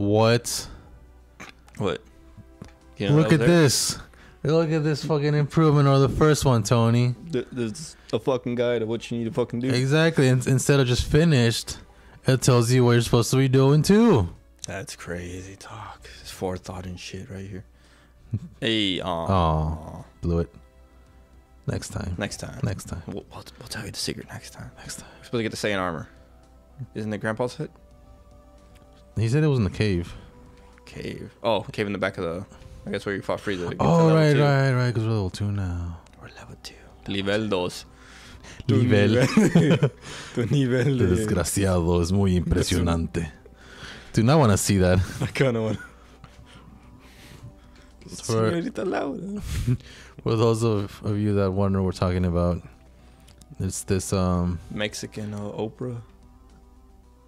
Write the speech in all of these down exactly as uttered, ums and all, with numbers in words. What? What? You know, look at there? this. Look at this fucking improvement over the first one, Tony. Th- there's a fucking guide of what you need to fucking do. Exactly. In- instead of just finished, it tells you what you're supposed to be doing too. That's crazy talk. It's forethought and shit right here. Hey, um, oh, blew it. Next time. Next time. Next time. We'll, we'll, we'll tell you the secret next time. Next time. We're supposed to get the Saiyan armor. Isn't it Grandpa's hut? He said it was in the cave. Cave. Oh, cave in the back of the... I guess where you fought Frieza. Oh, right, two. right, right. Because we're level two now. We're level two. Level dos. Nivel. Tu nivel de... Desgraciado. Es muy impresionante. Do not want to see that. I kind of want to. Señorita Laura. For those of, of you that wonder what we're talking about, it's this um Mexican uh, Oprah.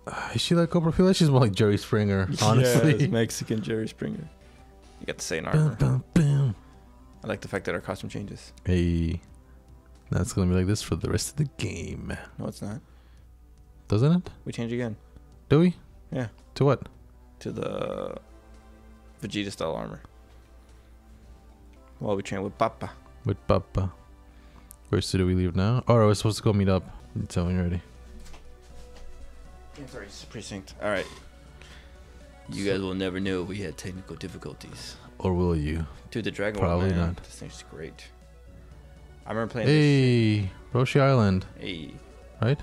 Uh, is she like Oprah? I feel like she's more like Jerry Springer, honestly. Yeah, Mexican Jerry Springer. You got the same armor. Bum, bum, bum. I like the fact that our costume changes. Hey, that's gonna be like this for the rest of the game. No, it's not. Doesn't it? We change again. Do we? Yeah. To what? To the Vegeta style armor. While we train with Papa. With Papa. Where do we leave now? Oh, we're supposed to go meet up. You tell me already. Sorry, it's precinct. All right. You guys will never know we had technical difficulties. Or will you? Dude, the Dragon Ball. Probably man, not. This thing's great. I remember playing hey, this. Hey, Roshi Island. Hey. Right?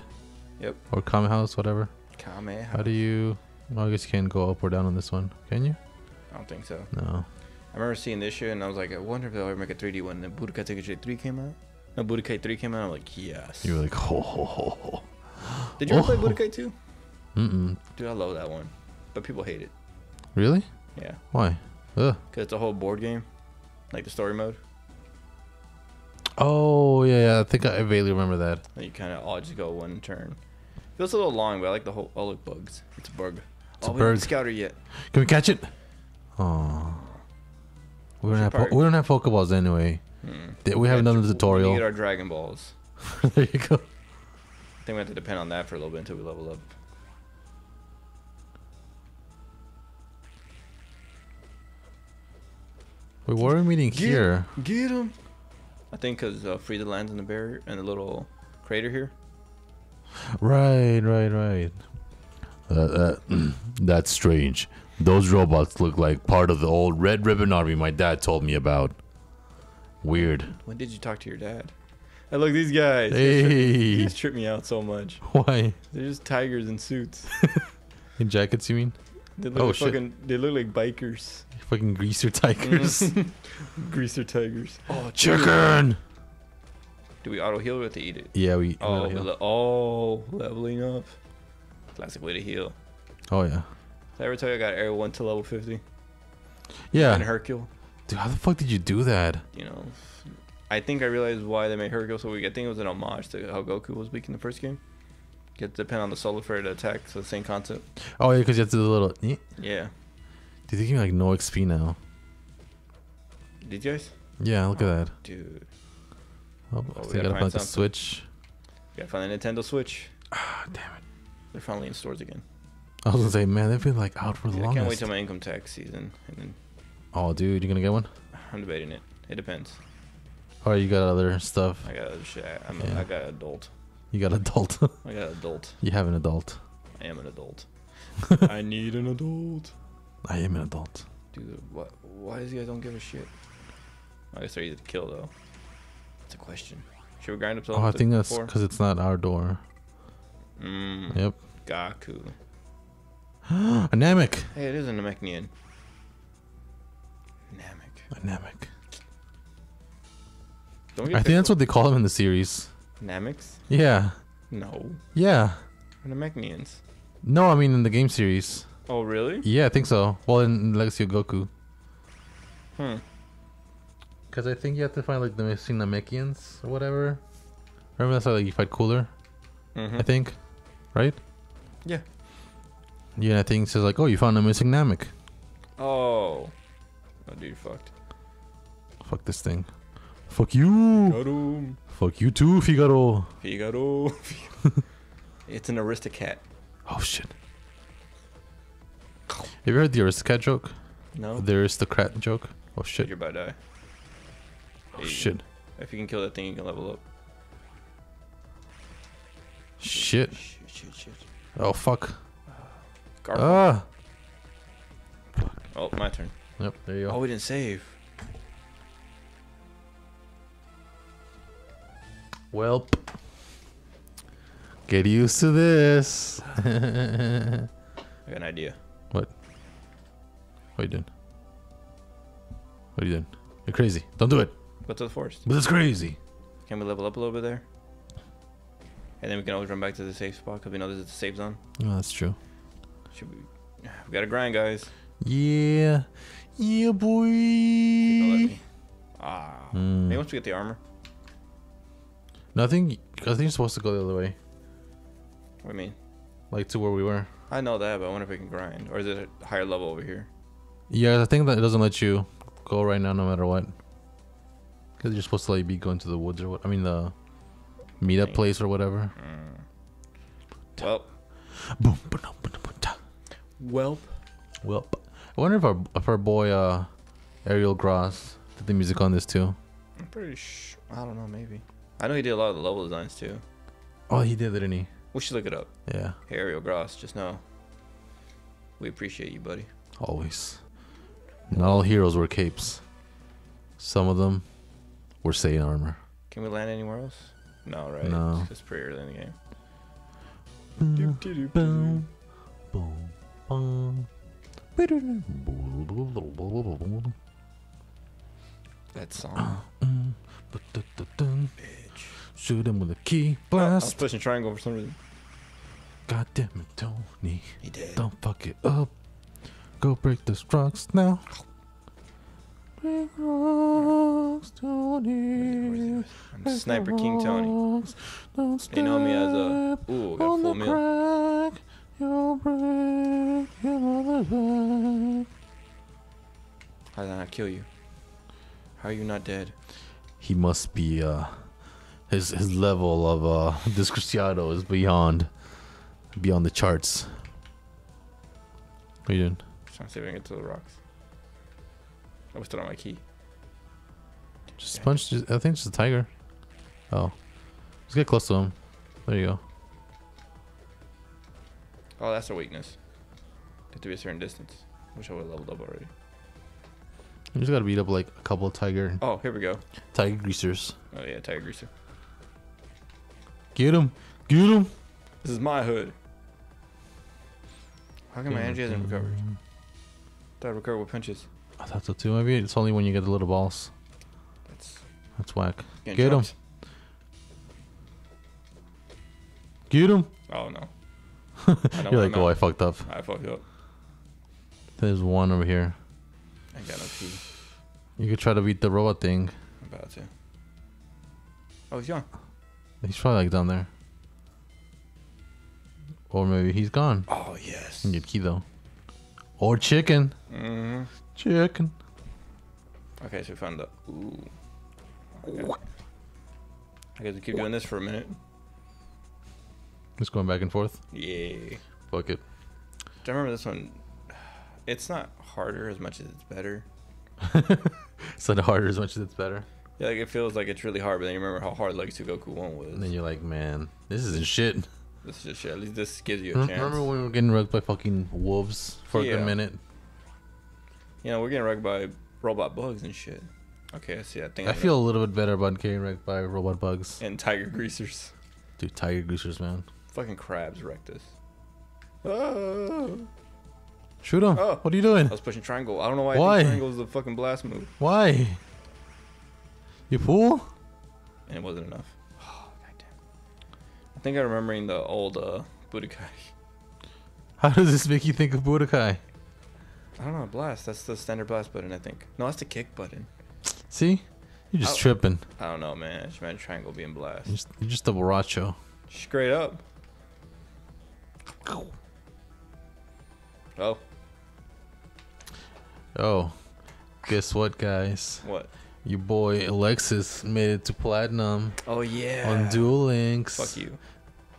Yep. Or Kame House, whatever. Kame House. How do you... Well, I guess you can't go up or down on this one. Can you? I don't think so. No. I remember seeing this shit and I was like, I wonder if they'll ever make a three D one. Then Budokai Tenkaichi three came out. No, Budokai three came out. I'm like, yes. You were like, ho ho ho ho. Did you oh. ever play Budokai two? Mm-mm. Dude, I love that one, but people hate it. Really? Yeah. Why? Because it's a whole board game, like the story mode. Oh yeah, yeah. I think I vaguely remember that. And you kind of all just go one turn. It feels a little long, but I like the whole. Oh look, bugs. It's a bug. It's oh, a we bird. haven't scouted yet. Can we catch it? Oh. We don't, have we don't have Pokeballs anyway. Hmm. We, we have another tutorial. We need our Dragon Balls. There you go. I think we have to depend on that for a little bit until we level up. Wait, why are we meeting get, here? Get him! I think because uh, Frieza lands in the barrier and the little crater here. Right, right, right. Uh, uh, that's strange. Those robots look like part of the old Red Ribbon Army my dad told me about. Weird. When did you talk to your dad? Hey, look, these guys. Hey. They just trip me out so much. Why? They're just tigers in suits. In jackets, you mean? They look oh, like shit. Fucking, they look like bikers. Fucking greaser tigers. Mm. Greaser tigers. Oh, chicken. Do we auto heal or have to eat it? Yeah, we. Oh, we heal. Oh, leveling up. Classic way to heal. Oh, yeah. Did I ever tell you I got Air one to level fifty? Yeah. And Hercule. Dude, how the fuck did you do that? You know, I think I realized why they made Hercule so weak. I think it was an homage to how Goku was weak in the first game. You have to depend on the solo for it to attack, so the same concept. Oh, yeah, because you have to do the little... Yeah. Dude, they give me, like, no X P now. Did you guys? Yeah, look oh, at that. Dude. Oh, oh, we gotta find the Switch. We gotta find the Nintendo Switch. Ah, oh, damn it. They're finally in stores again. I was gonna say, man, they've been like out for the longest. I can't wait till my income tax season. And then... Oh, dude, you gonna get one? I'm debating it. It depends. Oh, you got other stuff. I got other shit. I'm yeah. a, I got adult. You got adult. I got adult. You have an adult. I am an adult. I need an adult. I am an adult. Dude, what? Why does you guys don't give a shit? I guess they're easy to kill though. That's a question. Should we grind up? Oh, I think that's because it's not our door. Mm. Yep. Gaku. A Namek. Hey, it is a Namekian. Namek. A Namek. Don't I think that's what they call them in the series. Nameks? Yeah. No. Yeah. Namekians. No, I mean in the game series. Oh, really? Yeah, I think so. Well, in Legacy of Goku. Hmm. Because I think you have to find like the missing Namekians or whatever. Remember that's how like, you fight Cooler? Mm-hmm. I think. Right? Yeah. Yeah, I think it says like, oh, you found a missing Namek. Oh. Oh, dude, fucked. Fuck this thing. Fuck you. Figaro. Fuck you too, Figaro. Figaro. It's an Aristocat. Oh, shit. Have you heard the Aristocat joke? No. The Aristocrat joke? Oh shit. You're about to die. Oh shit. If you can kill that thing, you can level up. Shit. Shit, shit, shit. Oh fuck. Garbage. Ah. Fuck. Oh, my turn. Yep, there you go. Oh, we didn't save. Welp. Get used to this. I got an idea. What? What are you doing? What are you doing? You're crazy. Don't do it. Go to the forest. But it's crazy. Can we level up a little bit there? And then we can always run back to the safe spot because we know this is the safe zone. Oh, that's true. Should we? We gotta grind, guys. Yeah. Yeah, boy. Don't let me. Ah. Mm. Maybe once we get the armor. Nothing. I think you're supposed to go the other way. What do you mean? Like to where we were. I know that, but I wonder if we can grind. Or is it a higher level over here? Yeah, I think that it doesn't let you go right now no matter what. Because you're supposed to like be going to the woods or what. I mean the meetup place or whatever. Mm. Welp. Boom. Welp. Welp. I wonder if our, if our boy uh, Ariel Gross did the music on this too. I'm pretty sure. I don't know, maybe. I know he did a lot of the level designs too. Oh, he did, didn't he? We should look it up. Yeah. Hey, Ariel Gross, just know we appreciate you, buddy. Always. Not all heroes wear capes. Some of them were Saiyan armor. Can we land anywhere else? No, right? No. It's pretty early in the game. Boom, boom, boom, boom, boom. That song. Bitch. Shoot him with a key blast. Oh, I was pushing triangle for some reason. God damn it, Tony. He did. Don't fuck it up. Go break those rocks now. Break rocks, Tony. I'm Sniper King Tony. They know me as a. Ooh, got a full meal. You'll break your mother back. How did I not kill you? How are you not dead? He must be, uh. His his level of uh Discruciado is beyond beyond the charts. What are you doing? Just trying to see if I can get to the rocks. I was still on my key. Just punch. I think it's a tiger. Oh, let's get close to him. There you go. Oh, that's a weakness. They have to be a certain distance. Wish I would have leveled up already. You just gotta beat up like a couple of tiger. Oh, here we go. Tiger greasers. Oh yeah, tiger greaser. Get him, get him. This is my hood. How come my energy hasn't recovered? Thought I recovered with punches. I thought so too. Maybe it's only when you get the little balls. That's that's whack. Get him. Get him. Oh no. You're like, oh, I fucked up. I fucked up. There's one over here. I got no key. You could try to beat the robot thing. I'm about to. Oh, he's gone. He's probably like down there. Or maybe he's gone. Oh, yes. You can get key though. Or chicken. Mm-hmm. Chicken. Okay, so we found the. Ooh. Okay. I guess we keep doing this for a minute. Just going back and forth? Yeah. Fuck it. Do I remember this one? It's not harder as much as it's better. It's not harder as much as it's better. Yeah, like it feels like it's really hard, but then you remember how hard Legacy Goku one was. And then you're like, man, this isn't shit. This is just shit. At least this gives you a R chance. Remember when we were getting wrecked by fucking wolves for yeah. a good minute? You know, we're getting wrecked by robot bugs and shit. Okay, I see that thing. I feel a little bit better about getting wrecked by robot bugs. And tiger greasers. Dude, tiger greasers, man. Fucking crabs wrecked us. Oh. Shoot him. Oh. What are you doing? I was pushing triangle. I don't know why, why? I think triangle is a fucking blast move. Why? You fool? And it wasn't enough. Oh, goddamn. I think I'm remembering the old uh, Budokai. How does this make you think of Budokai? I don't know. Blast. That's the standard blast button, I think. No, that's the kick button. See? You're just I tripping. I don't know, man. I just imagine triangle being blast. You're just, you're just a borracho. Straight up. Oh. Oh, guess what, guys? What? Your boy Alexis made it to platinum. Oh yeah. On Duel Links. Fuck you.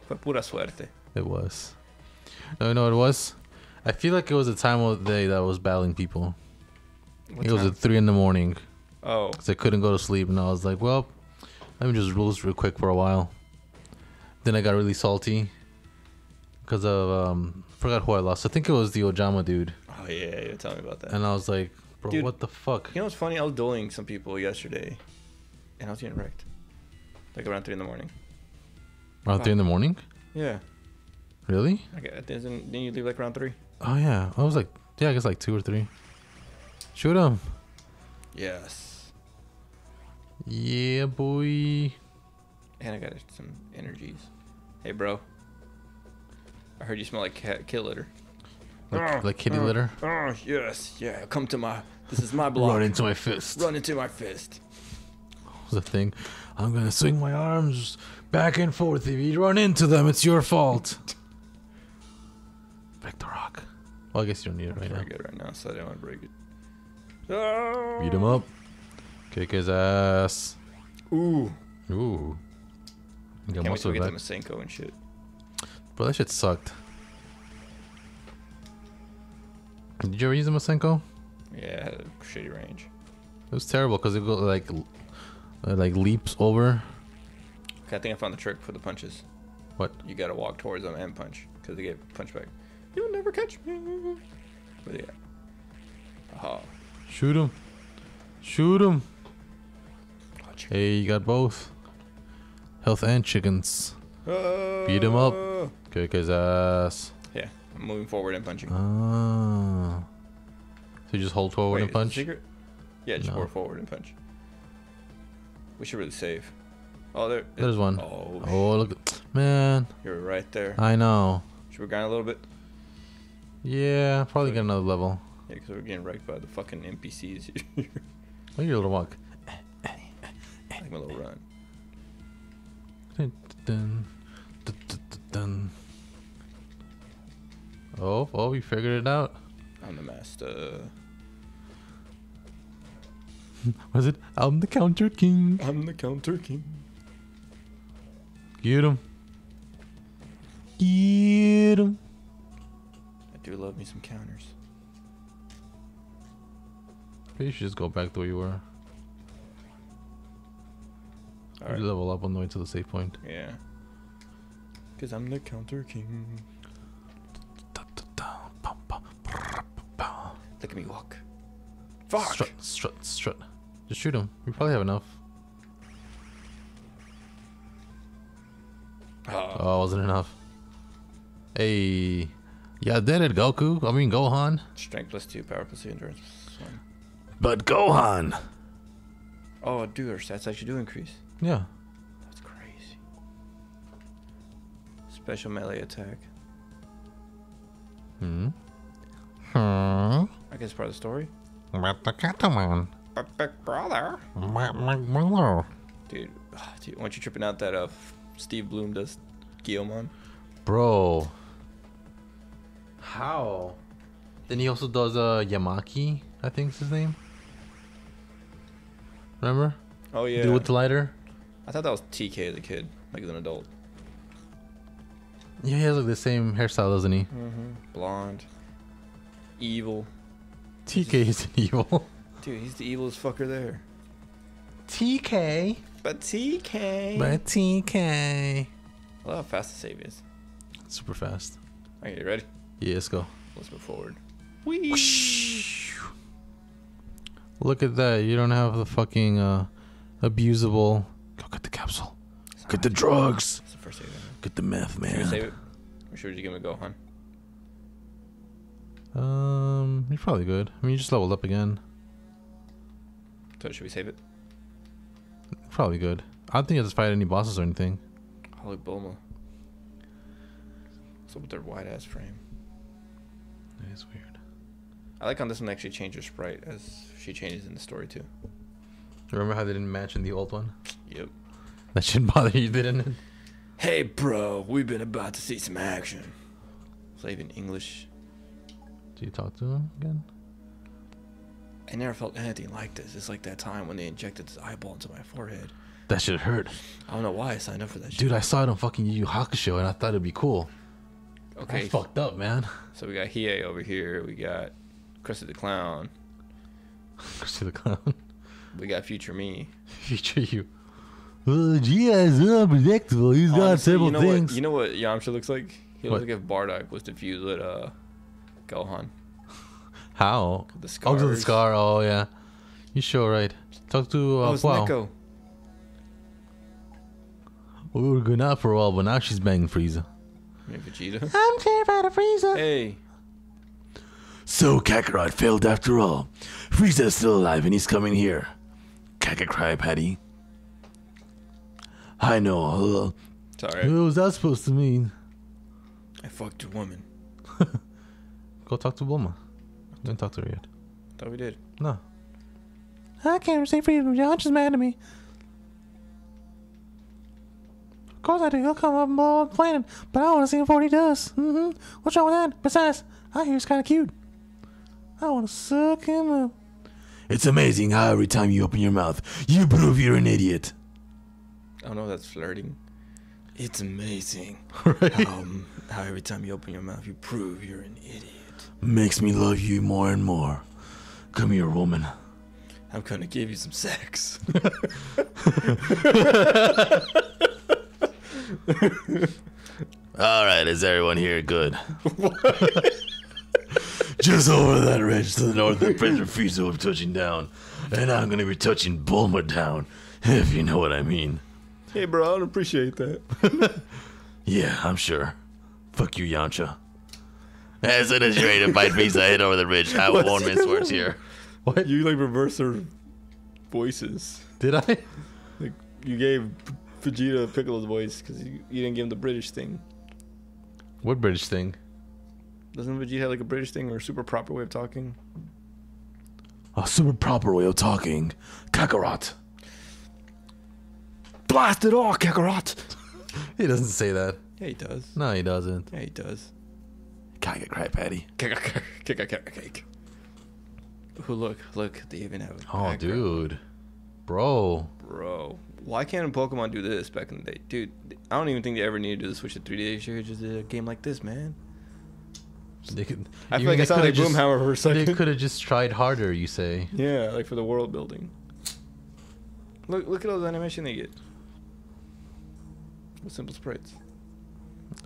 Fue pura suerte. It was. No, you know what it was? I feel like it was the time of the day that I was battling people. What it time? Was at three in the morning. Oh. Because I couldn't go to sleep, and I was like, well, let me just roast real quick for a while. Then I got really salty because of um, forgot who I lost. I think it was the Ojama dude. Oh yeah, you were telling me about that. And I was like, bro, dude, what the fuck? You know what's funny? I was dueling some people yesterday, and I was getting wrecked. Like around three in the morning. Around wow. three in the morning? Yeah. Really? I guess, didn't, didn't you leave like around three? Oh yeah, I was like, yeah, I guess like two or three. Shoot him. Yes. Yeah, boy. And I got some energies. Hey, bro. I heard you smell like cat, kitty litter. Like, uh, like kitty uh, litter? Oh, uh, yes. Yeah, come to my... This is my block. Run into my fist. Run into my fist. What was the thing? I'm going to swing my arms back and forth. If you run into them, it's your fault. Break the rock. Well, I guess you don't need it right now. I'm pretty good right now, so I don't want to break it. Ah! Beat him up. Kick his ass. Ooh. Ooh. I can't wait till we get the Masenko and shit. Bro, that shit sucked. Did you ever use the Masenko? Yeah, it had a shitty range. It was terrible because it goes like, like leaps over. Okay, I think I found the trick for the punches. What? You gotta walk towards them and punch because they get punched back. You'll never catch me. But yeah. Aha. Oh. Shoot him. Shoot him. Oh, hey, you got both. Health and chickens. Uh, Beat him up. Kick his ass. Yeah, I'm moving forward and punching. Ah. So you just hold forward Wait, and punch? Secret? Yeah, just no. forward and punch. We should really save. Oh, there. There's one. Oh, oh look. Man. You're right there. I know. Should we grind a little bit? Yeah, probably get another level. Yeah, because we're getting wrecked by the fucking N P Cs here. Look at your little walk. Like my little run. Dun, dun, dun, dun. Oh, oh, we figured it out. I'm the master. Was it? I'm the counter king. I'm the counter king. Get him. Get him. I do love me some counters. Maybe you should just go back the way you were. All right. Level up on the way to the safe point. Yeah. Because I'm the counter king. Look at me walk. Fuck! Strut, strut, strut. Just shoot him. We probably have enough. Uh, oh, wasn't enough. Hey. Yeah, did it, Goku. I mean, Gohan. Strength plus two, power plus two, endurance plus one. But Gohan! Oh, dude, our stats actually do increase. Yeah. That's crazy. Special melee attack. Hmm. Hmm. I guess part of the story. But the Catalan. But big brother. My my brother. Dude, oh, dude, why aren't you tripping out that uh Steve Bloom does Guilmon? Bro. How? Then he also does uh Yamaki, I think's his name. Remember? Oh yeah. Dude with the lighter. I thought that was T K as a kid, like as an adult. Yeah, he has like the same hairstyle, doesn't he? Mm-hmm. Blonde. Evil. T K is evil. Dude, he's the evilest fucker there. T K. But T K. But T K. I love how fast the save is. Super fast. Okay, you ready? Yeah, let's go. Let's move forward. Whee! Whoosh. Look at that. You don't have the fucking uh, abusable... Go get the capsule. Get the drugs. That's the first save. Get the meth, man. Should we save it? Or should we give him a Gohan? Um, you're probably good. I mean, you just leveled up again. So should we save it? Probably good. I don't think I just fight any bosses or anything. Holy Bulma. What's up with their wide ass frame? That is weird. I like on this one they actually change her sprite as she changes in the story too. Remember how they didn't match in the old one? Yep. That shouldn't bother you, didn't it? Hey, bro, we've been about to see some action. Slave in English. Do you talk to him again? I never felt anything like this. It's like that time when they injected this eyeball into my forehead. That shit hurt. I don't know why I signed up for that shit. Dude, I saw it on fucking Yu Yu Hakusho and I thought it'd be cool. Okay. That's fucked up, man. So we got Hiei over here. We got Krusty the Clown. Krusty the Clown. We got Future Me. Future You. Well, Gia is unpredictable. He's got several you know things. What, you know what Yamcha looks like? He looks what? like if Bardock was to fuse with uh, Gohan. How? The scar. Oh, the scar. Oh, yeah. You sure right. Talk to uh, oh, it's Neko. We were going out for a while, but now she's banging Frieza. Maybe Vegeta. I'm terrified of Frieza. Hey. So Kakarot failed after all. Frieza is still alive and he's coming here. Kakakry, Patty. I know. Hello. Sorry. What was that supposed to mean? I fucked a woman. Go talk to Bulma. Don't talk to her yet. Thought we did. No. I can't say freedom. Yamcha's mad at me. Of course I do. He'll come up and blow up the planet, but I want to see him before he does. Mm-hmm. What's wrong with that? Besides, I hear he's kind of cute. I want to suck him up. It's amazing how every time you open your mouth, you prove you're an idiot. Oh no, that's flirting. It's amazing right? how, how every time you open your mouth, you prove you're an idiot. Makes me love you more and more. Come here, woman. I'm gonna give you some sex. Alright, is everyone here good? Just over that ridge to the north, the Prince Frieza will be touching down. And I'm gonna be touching Bulma down, if you know what I mean. Hey bro, I don't appreciate that. Yeah, I'm sure. Fuck you, Yamcha. As soon as you're ready to fight Frieza, head over the ridge. I won't miss words here. What? You like reverse their voices. Did I? Like you gave Vegeta Piccolo's voice because you, you didn't give him the British thing. What British thing? Doesn't Vegeta have like a British thing or a super proper way of talking? A super proper way of talking, Kakarot. Blast it all, Kakarot. He doesn't say that. Yeah, he does. No, he doesn't. Yeah, he does. Kakarot, Patty. Kakarot, Kakarot. Who look, look, they even have a Oh, dude. Bro. Bro. Why can't Pokemon do this back in the day? Dude, I don't even think they ever needed to switch to three D. They should have just did a game like this, man. They could, I feel like it sounded like just, Boomhauer for a second. They could have just tried harder, you say. Yeah, like for the world building. Look look at all the animation they get. With simple sprites.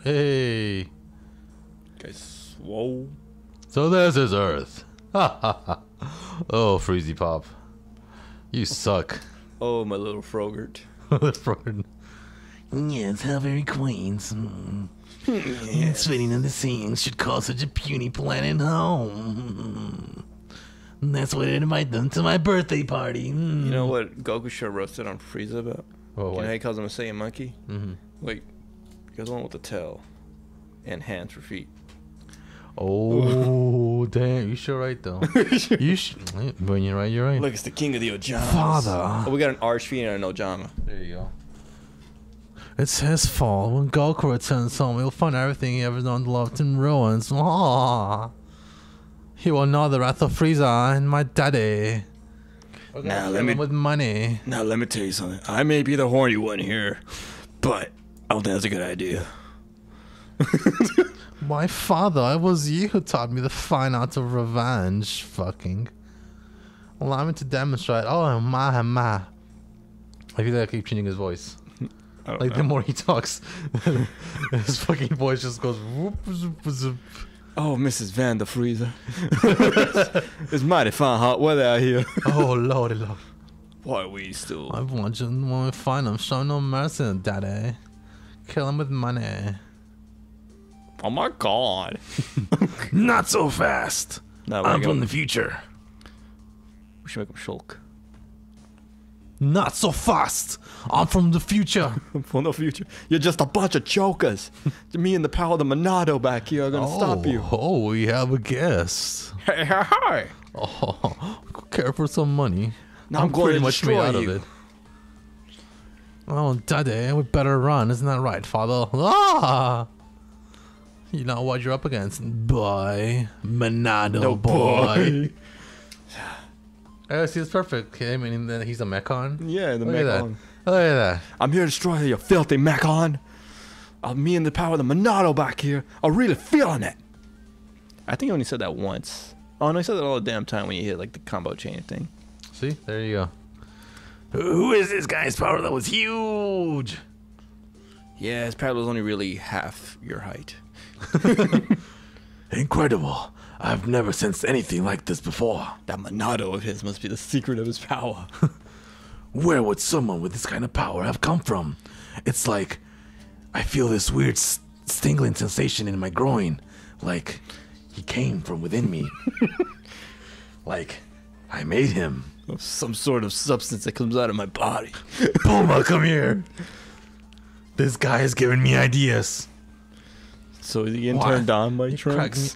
Hey. Guys, whoa. So there's his Earth. Ha ha ha. Oh, Freezy Pop. You suck. Oh, my little Frogurt. Frogurt. Yes, how very queens. Mm. Yes. Spitting in the scenes should call such a puny planet home. That's what I invite them to my birthday party. Mm. You know what Goku should have roasted on Frieza about? Oh, you know how he calls him a Saiyan monkey? Mm-hmm. Like, he goes along with the tail and hands for feet. Oh, damn. You sure right, though. you sh When you're right, you're right. Look, it's the king of the Ojamas. Father. Oh, we got an Archfiend and an Ojama. There you go. It's his fault. When Goku returns home, he'll find everything he ever known loved in ruins. Aww. He will know the wrath of Frieza and my daddy. Okay, now let me with money. Now let me tell you something. I may be the horny one here, but I don't think that's a good idea. My father, it was you who taught me the fine art of revenge, fucking. Allow me to demonstrate. Oh, my, my. I feel like I keep changing his voice. Like, know. the more he talks, his fucking voice just goes whoop, zoop, zoop. Oh, Missus Van the Freezer. it's, it's mighty fine hot weather out here. Oh, lordy, lord. Why are we still? I want you when we find him. Show no mercy, daddy. Kill him with money. Oh my god. Not so fast. No, I'm from the future. We should make him Shulk. Not so fast. I'm from the future. I'm from the future. You're just a bunch of jokers. Me and the power of the Monado back here are going to oh, stop you. Oh, we have a guest. Hey, hi, hi. Oh, care for some money. Now I'm, I'm going pretty much made out you. of it. Oh, daddy, we better run. Isn't that right, father? Ah! You know what you're up against, boy. Monado no boy. boy. Oh, see, it's perfect. I mean, then he's a Mechon. Yeah, the Mechon. Look at that. I'm here to destroy you, filthy Mechon. of me and the power of the Monado back here are really feeling it. I think he only said that once. Oh, no, he said that all the damn time when you hit, like, the combo chain thing. See? There you go. Who is this guy's power that was huge? Yeah, his power was only really half your height. Incredible. I've never sensed anything like this before. That Monado of his must be the secret of his power. Where would someone with this kind of power have come from? It's like I feel this weird stinging sensation in my groin. Like he came from within me. Like I made him. Some sort of substance that comes out of my body. Bulma, come here. This guy is giving me ideas. So is he getting what? Turned on by Trunks?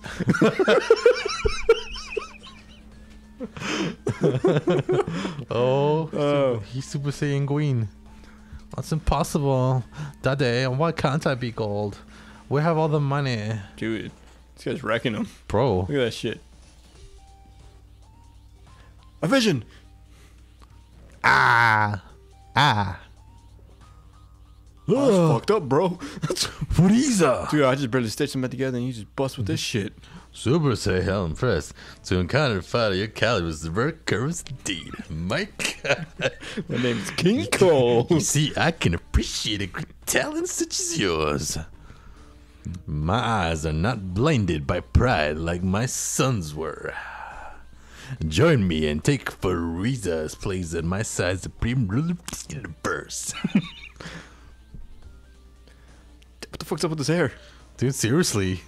oh, oh, he's Super Saiyan Green. That's impossible. Daddy, why can't I be gold? We have all the money. Dude, this guy's wrecking him. Bro. Look at that shit. A vision! Ah! Ah! I was uh. fucked up, bro. That's Frieza! Dude, I just barely stitched them back together and you just bust with this shit. Super Saiyan, impressed. To encounter a fighter your caliber is the very courage indeed. My God. My name is King Cole. You see, I can appreciate a great talent such as yours. My eyes are not blinded by pride like my son's were. Join me and take Fariza's place at my side, Supreme Ruler of the Universe. What the fuck's up with his hair? Dude, seriously.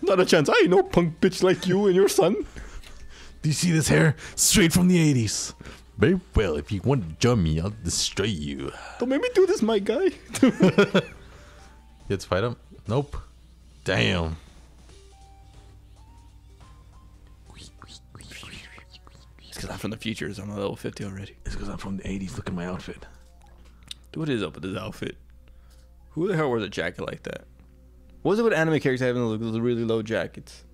Not a chance. I ain't no punk bitch like you and your son. Do you see this hair? Straight from the eighties. Very well, if you want to join me, I'll destroy you. Don't make me do this, my guy. Let's fight him. Nope. Damn. Because I'm from the future, so I'm a level fifty already. It's because I'm from the eighties. Look at my outfit. Dude, what is up with this outfit? Who the hell wears a jacket like that? What is it with anime characters having those really low jackets?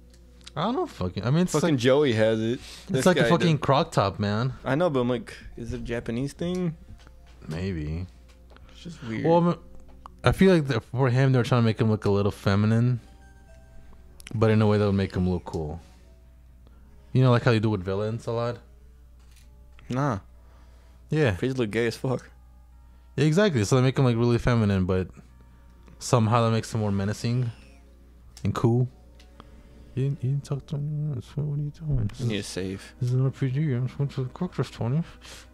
I don't know. Fucking, I mean, it's fucking like, Joey has it. It's this like a fucking does. Croc top, man. I know, but I'm like, is it a Japanese thing? Maybe. It's just weird. Well, I feel like for him, they're trying to make him look a little feminine, but in a way that would make him look cool. You know, like how you do with villains a lot. Nah. Yeah. Frieza look gay as fuck. Yeah, exactly. So they make him like really feminine, but somehow that makes him more menacing and cool. You didn't, you didn't talk to me. What are you doing? You need a save. This is an R P G. I'm just going to the cockroach, Tony.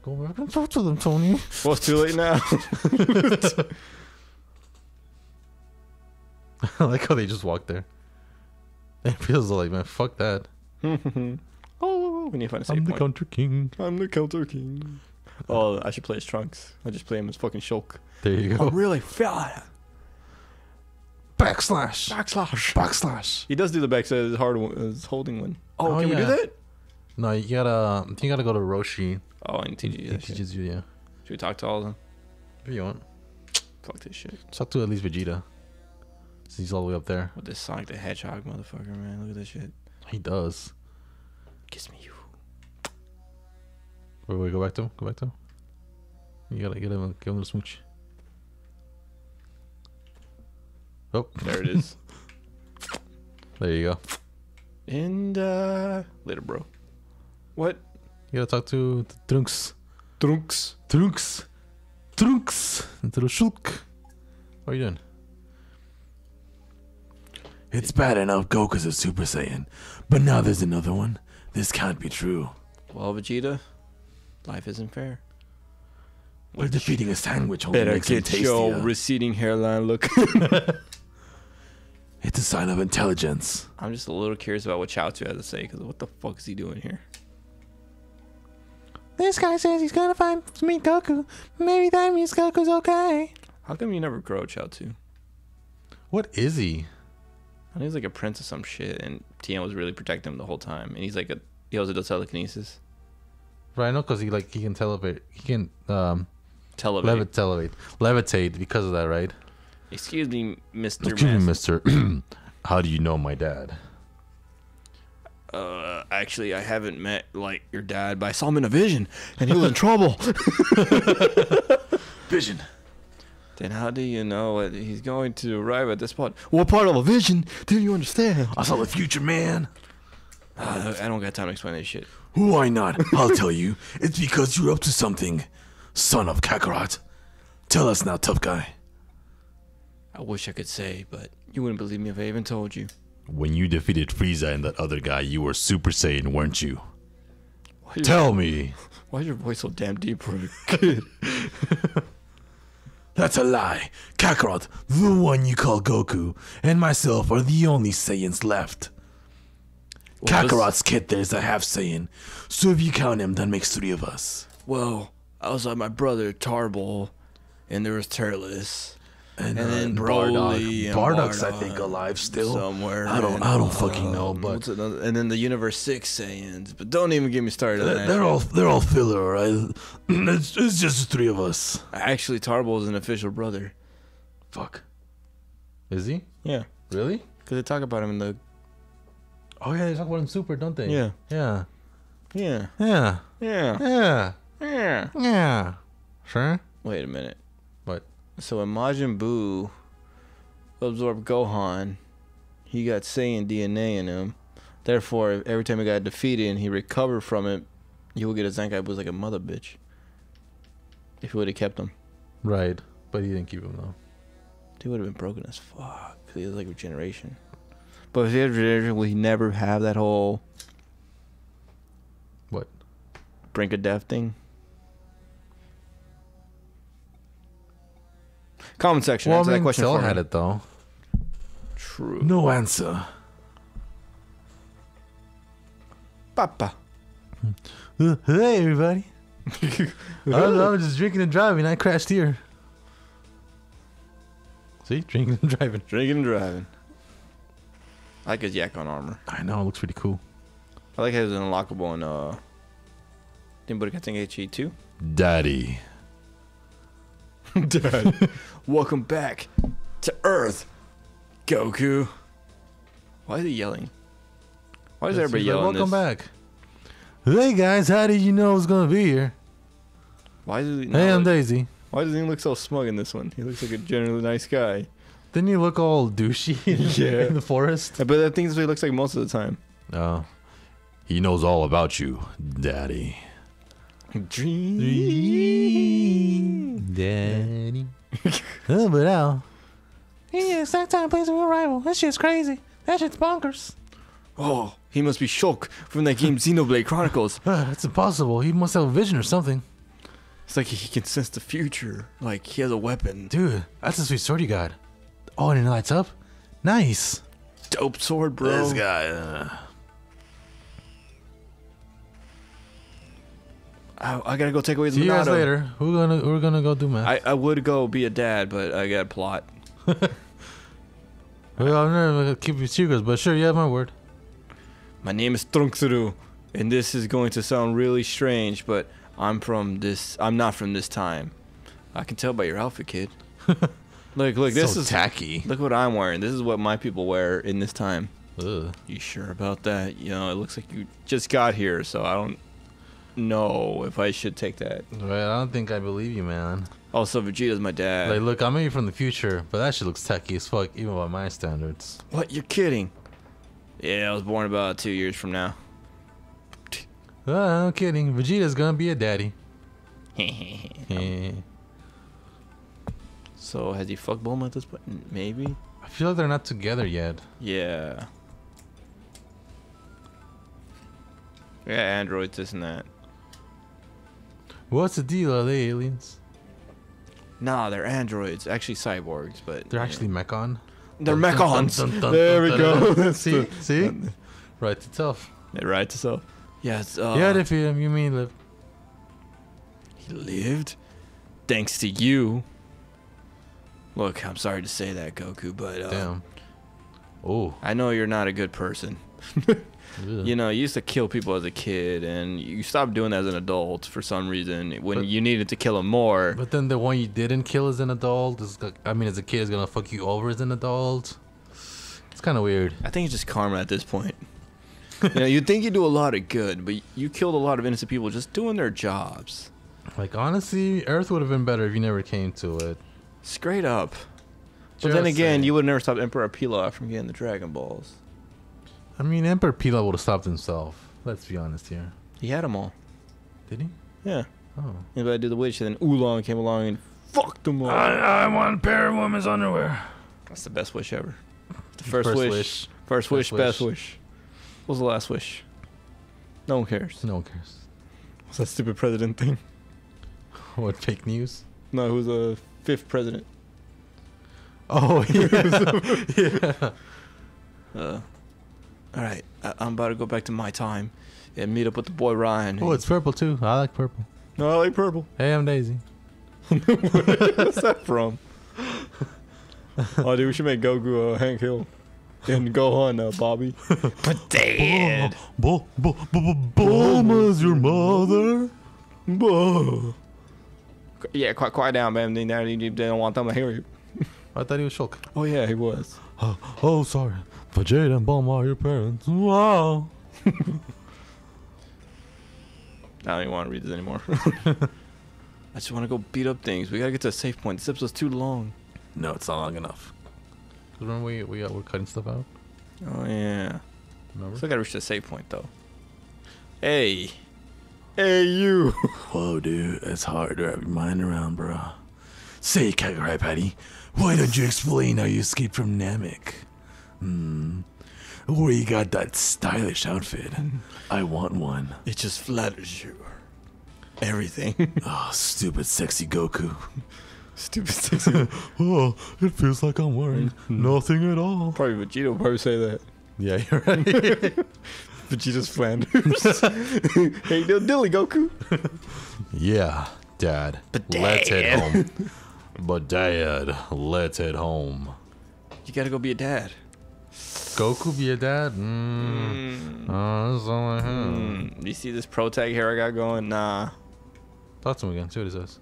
Go back and talk to them, Tony. Well, it's too late now. I like how they just walked there. It feels like, man, fuck that. Oh, we need to find a save I'm the point. Counter King. I'm the Counter King. Oh, I should play as Trunks. I just play him as fucking Shulk. There you go. I really feel it. Backslash. Backslash. Backslash. He does do the backslash. His hard one, his holding one. Oh, oh can yeah. we do that? No, you gotta. You gotta go to Roshi. Oh, and T G. He teaches you, yeah. Should we talk to all of them? If you want. Fuck this shit. Let's talk to at least Vegeta. Since he's all the way up there. With this Sonic the Hedgehog motherfucker, man. Look at this shit. He does. Kiss me, you. Wait, wait, go back to him. Go back to him. You gotta get him, give him a smooch. Oh, there it is. There you go. And uh, later, bro. What? You gotta talk to Trunks. Trunks. Trunks. Trunks. Into the Shulk. What are you doing? It's bad enough Goku's a Super Saiyan, but now there's another one. This can't be true. Well, Vegeta, life isn't fair. We're Which defeating a sandwich. Better get your receding hairline look. It's a sign of intelligence. I'm just a little curious about what Chiaotzu has to say, because what the fuck is he doing here? This guy says he's gonna find me Goku. Maybe that means Goku's okay. How come you never grow, Chiaotzu? What is he? I think he's like a prince or some shit, and Tien was really protecting him the whole time. And he's like a he also does telekinesis. Right, I know, because he like he can teleport, he can um, televate, levi televate, levitate because of that, right? Excuse me, Mister. Excuse me, Mister. How do you know my dad? Uh, actually, I haven't met like your dad, but I saw him in a vision, and he was in trouble. Vision. Then how do you know that he's going to arrive at this spot? What part of a vision didn't you understand? I saw the future, man. Uh, I don't got time to explain this shit. Why not? I'll tell you. It's because you're up to something, son of Kakarot. Tell us now, tough guy. I wish I could say, but you wouldn't believe me if I even told you. When you defeated Frieza and that other guy, you were Super Saiyan, weren't you? Why tell me. Why is your voice so damn deep for a kid? That's a lie. Kakarot, the one you call Goku, and myself are the only Saiyans left. Well, Kakarot's kid there's a half Saiyan, so if you count him, that makes three of us. Well, I was like my brother Tarble, and there was Turles, and, and uh, then Broly, Bardock. Bardock's Bardock, I think alive still somewhere. I don't, I don't uh, fucking know. But and then the Universe Six Saiyans, but don't even get me started. They're, on that they're all, they're all filler, right? It's, it's just the three of us. Actually, Tarble is an official brother. Fuck. Is he? Yeah. Really? Because they talk about him in the. Oh yeah, they talk about him super, don't they? Yeah. Yeah. Yeah. Yeah. Yeah. Yeah. Yeah. Yeah. Sure. Wait a minute. What? So Majin Buu absorbed Gohan. He got Saiyan D N A in him. Therefore, every time he got defeated and he recovered from it, he would get a Zankai Buu like a mother bitch. If he would have kept him. Right. But he didn't keep him though. He would have been broken as fuck. He was like regeneration. But if he had regeneration, would he never have that whole what brink of death thing? Comment section. Well, answer I mean, that question. Well, had it though. True. No answer. Papa. Hey everybody. I was just drinking and driving. I crashed here. See, drinking and driving. Drinking and driving. I like his Yakon armor. I know, it looks pretty cool. I like how it was unlockable in uh Budokai too. Daddy. Dad. Welcome back to Earth, Goku. Why is he yelling? Why is it's everybody yelling? Like, welcome this? Back. Hey guys, how did you know I was gonna be here? Why does he not Hey I'm look, Daisy. Why doesn't he look so smug in this one? He looks like a generally nice guy. Didn't he look all douchey in, yeah. in the forest? But I think that's what he looks like most of the time. Oh. He knows all about you, Daddy. Dream. Dream. Daddy. Oh, but now. Yeah, it's that time plays a real rival. That shit's crazy. That shit's bonkers. Oh, he must be Shulk from that game Xenoblade Chronicles. Uh, that's impossible. He must have a vision or something. It's like he can sense the future. Like he has a weapon. Dude, that's a sweet sword you got. Oh, and it lights up? Nice. Dope sword, bro. This guy. Uh... I, I gotta go take away the Monado. See you guys later. We're gonna, we're gonna go do math. I, I would go be a dad, but I got a plot. Well, I'm not gonna keep you secrets, but sure, you have my word. My name is Trunks, and this is going to sound really strange, but I'm from this. I'm not from this time. I can tell by your outfit, kid. Look, look, this so is tacky. Look what I'm wearing. This is what my people wear in this time. Ugh. You sure about that? You know, it looks like you just got here, so I don't know if I should take that. Right, I don't think I believe you, man. Also, Vegeta's my dad. Like, look, I'm maybe from the future, but that shit looks tacky as fuck, even by my standards. What? You're kidding? Yeah, I was born about two years from now. Oh, I'm kidding. Vegeta's gonna be a daddy. So, has he fucked Bulma at this point? Maybe? I feel like they're not together yet. Yeah. Yeah, androids, this and that. What's the deal? Are they aliens? Nah, they're androids. Actually, cyborgs, but... They're actually know. Mechon. They're dun, Mechons! Dun, dun, dun, there dun, we dun, go! Dun. See? See? Right to self. Yeah, right to self. Yeah, it's... Uh, yeah, if you mean live. He lived? Thanks to you. Look, I'm sorry to say that, Goku, but uh, damn. Oh, I know you're not a good person. You know, you used to kill people as a kid, and you stopped doing that as an adult for some reason when but, you needed to kill them more. But then the one you didn't kill as an adult, is, I mean, as a kid, is gonna fuck you over as an adult. It's kind of weird. I think it's just karma at this point. You know, you think you do a lot of good, but you killed a lot of innocent people just doing their jobs. Like honestly, Earth would have been better if you never came to it. Straight up. But just then again, saying. You would never stop Emperor Pilaf from getting the Dragon Balls. I mean, Emperor Pilaf would have stopped himself. Let's be honest here. He had them all. Did he? Yeah. Oh. Anybody did the witch, and then Oolong came along and fucked them all. I, I want a pair of women's underwear. That's the best wish ever. The first, first wish. wish. First, first wish, wish, best wish. What was the last wish? No one cares. No one cares. What's that stupid president thing? What, fake news? No, it was a fifth president. Oh, yeah. yeah. Uh, all right, I I'm about to go back to my time and meet up with the boy Ryan. Oh, it's purple too. I like purple. No, I like purple. Hey, I'm Daisy. What's that from? Oh, dude, we should make Goku uh, Hank Hill and Gohan uh, Bobby. But dad, Bulma, Bulma's your mother. Bull. Yeah, quiet, quiet down, man. They don't want them to hear you. I thought he was Shulk. Oh yeah, he was. Oh, oh sorry. Vegeta and Bulma are your parents. Wow. I don't even want to read this anymore. I just want to go beat up things. We gotta get to a safe point. This episode's too long. No, it's not long enough. Remember we we uh, were cutting stuff out. Oh yeah. Remember? Still gotta reach the safe point though. Hey, hey you. Whoa, dude, it's hard to wrap your mind around, bro. Say, Kakarot Patty. Why don't you explain how you escaped from Namek? Hmm. Where you got that stylish outfit? I want one. It just flatters you. Everything. Oh, stupid sexy Goku. Stupid sexy. Oh, it feels like I'm wearing nothing at all. Probably Vegeta would probably say that. Yeah, you're right. Vegeta's Flanders. Hey, no dilly, Goku. Yeah, Dad. But Dad. Let's head home. But Dad, let's head home. You gotta go be a dad. Goku be a dad? Mm. Mm. Oh, that's all I have. Mm. You see this pro tag hair I got going? Nah. Talk to him again. See what he says.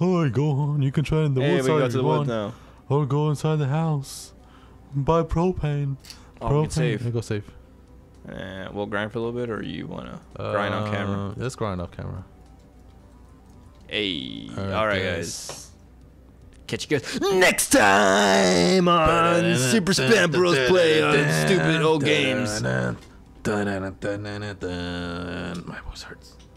Alright, Gohan, you can try in the hey, woods. Hey, we got to the woods now. Or go inside the house. Buy propane. Oh, propane. Get safe. Hey, go safe. Uh, we'll grind for a little bit, or you wanna uh, grind on camera? Let's grind off camera. Hey. Alright, all right, guys. Catch you guys next time on Super Spam Bros Play on Stupid Old Games. My voice hurts.